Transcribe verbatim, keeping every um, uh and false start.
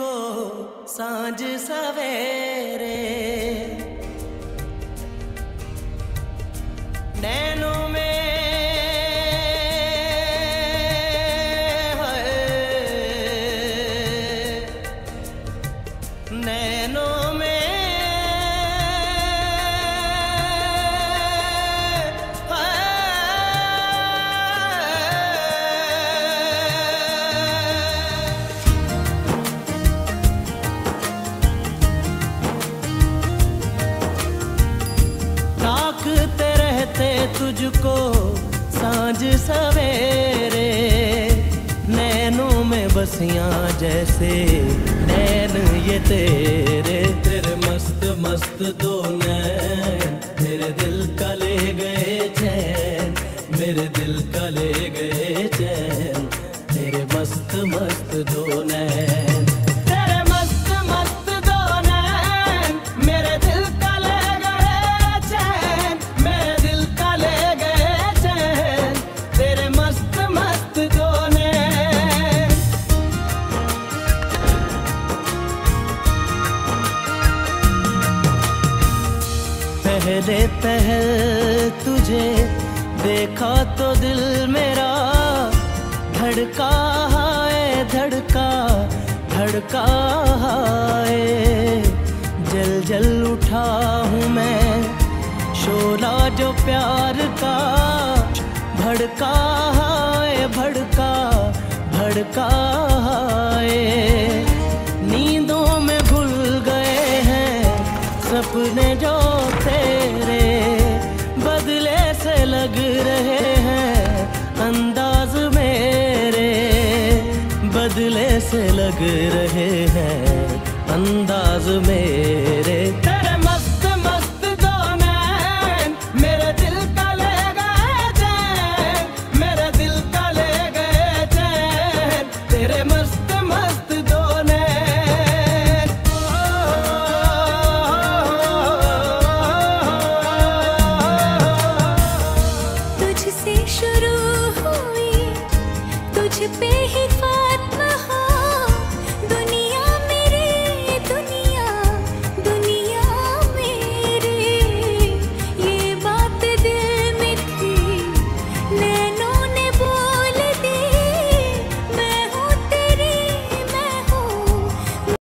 को सांझ सवेरे नैनों में नैनों में ताकते रहते तुझको सांझ सवेरे नैनों में बसिया जैसे नैन ये तेरे तेरे मस्त मस्त दो नैन मेरे दिल का ले गए चैन मेरे दिल का ले गए चैन तेरे मस्त मस्त दो नैन पहले पहल तुझे देखा तो दिल मेरा धड़का हाय धड़का धड़का हाय जल जल उठा हूँ मैं शोला जो प्यार का भड़का हाय भड़का भड़का हाय नींदों में भूल गए हैं सपने जो तेरे बदले से लग रहे हैं अंदाज मेरे बदले से लग रहे हैं अंदाज मेरे।